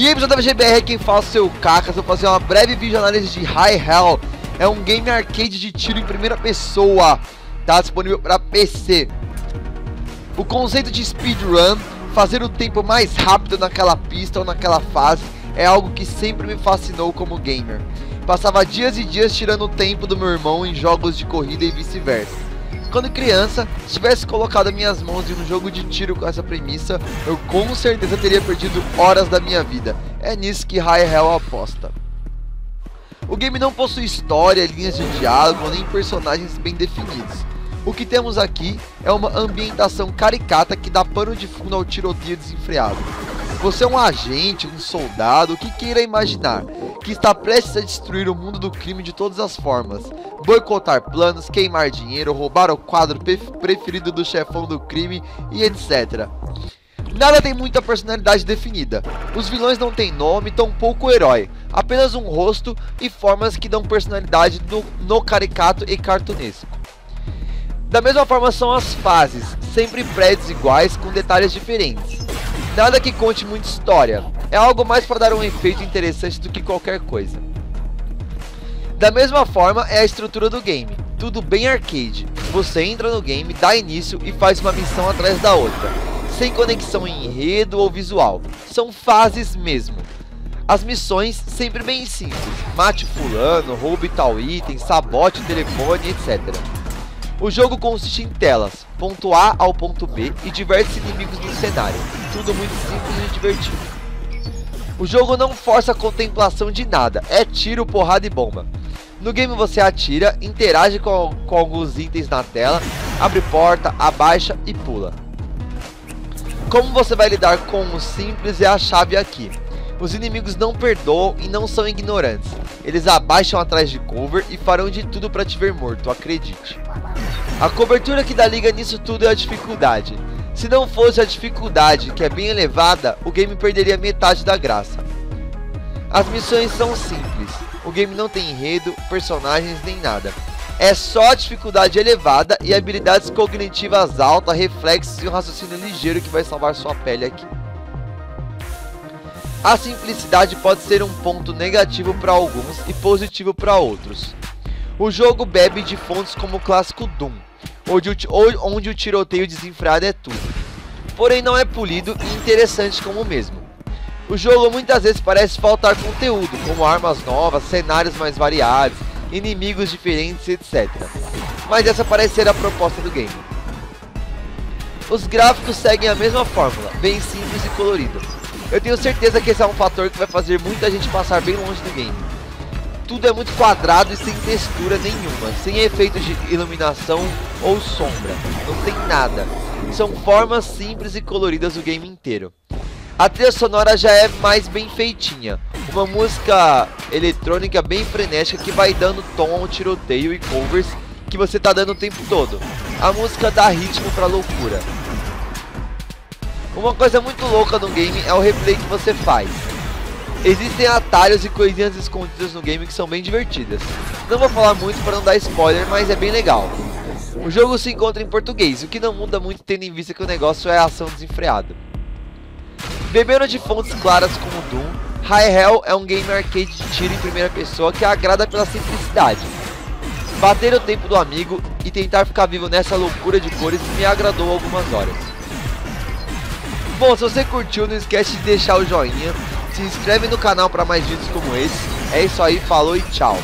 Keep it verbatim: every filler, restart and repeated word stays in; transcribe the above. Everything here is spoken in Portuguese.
E aí pessoal da V G B R, quem fala é o Kakaz, eu vou fazer uma breve vídeo análise de High Hell. É um game arcade de tiro em primeira pessoa, tá disponível para P C. O conceito de speedrun, fazer o tempo mais rápido naquela pista ou naquela fase, é algo que sempre me fascinou como gamer. Passava dias e dias tirando o tempo do meu irmão em jogos de corrida e vice-versa. Quando criança, se tivesse colocado minhas mãos em um jogo de tiro com essa premissa, eu com certeza teria perdido horas da minha vida. É nisso que High Hell aposta. O game não possui história, linhas de diálogo, nem personagens bem definidos. O que temos aqui é uma ambientação caricata que dá pano de fundo ao tiroteio desenfreado. Você é um agente, um soldado, o que queira imaginar, que está prestes a destruir o mundo do crime de todas as formas, boicotar planos, queimar dinheiro, roubar o quadro preferido do chefão do crime e etcétera. Nada tem muita personalidade definida, os vilões não têm nome, tampouco herói, apenas um rosto e formas que dão personalidade no, no caricato e cartunesco. Da mesma forma são as fases, sempre prédios iguais com detalhes diferentes. Nada que conte muita história, é algo mais para dar um efeito interessante do que qualquer coisa. Da mesma forma é a estrutura do game, tudo bem arcade, você entra no game, dá início e faz uma missão atrás da outra, sem conexão em enredo ou visual, são fases mesmo. As missões sempre bem simples, mate fulano, roube tal item, sabote o telefone, etcétera. O jogo consiste em telas, ponto A ao ponto B e diversos inimigos no cenário, tudo muito simples e divertido. O jogo não força a contemplação de nada, é tiro, porrada e bomba. No game você atira, interage com, com alguns itens na tela, abre porta, abaixa e pula. Como você vai lidar com o simples é a chave aqui. Os inimigos não perdoam e não são ignorantes, eles abaixam atrás de cover e farão de tudo para te ver morto, acredite. A cobertura que dá liga nisso tudo é a dificuldade, se não fosse a dificuldade, que é bem elevada, o game perderia metade da graça. As missões são simples, o game não tem enredo, personagens nem nada, é só a dificuldade elevada e habilidades cognitivas altas, reflexos e um raciocínio ligeiro que vai salvar sua pele aqui. A simplicidade pode ser um ponto negativo para alguns e positivo para outros. O jogo bebe de fontes como o clássico Doom, onde o, onde o tiroteio desenfreado é tudo, porém não é polido e interessante como o mesmo. O jogo muitas vezes parece faltar conteúdo, como armas novas, cenários mais variados, inimigos diferentes, etcétera. Mas essa parece ser a proposta do game. Os gráficos seguem a mesma fórmula, bem simples e colorido. Eu tenho certeza que esse é um fator que vai fazer muita gente passar bem longe do game. Tudo é muito quadrado e sem textura nenhuma, sem efeitos de iluminação ou sombra, não tem nada. São formas simples e coloridas o game inteiro. A trilha sonora já é mais bem feitinha, uma música eletrônica bem frenética que vai dando tom ao tiroteio e covers que você tá dando o tempo todo. A música dá ritmo pra loucura. Uma coisa muito louca no game é o replay que você faz. Existem atalhos e coisinhas escondidas no game que são bem divertidas. Não vou falar muito para não dar spoiler, mas é bem legal. O jogo se encontra em português, o que não muda muito tendo em vista que o negócio é ação desenfreada. Bebendo de fontes claras como Doom, High Hell é um game arcade de tiro em primeira pessoa que agrada pela simplicidade. Bater o tempo do amigo e tentar ficar vivo nessa loucura de cores me agradou algumas horas. Bom, se você curtiu, não esquece de deixar o joinha, se inscreve no canal para mais vídeos como esse. É isso aí, falou e tchau!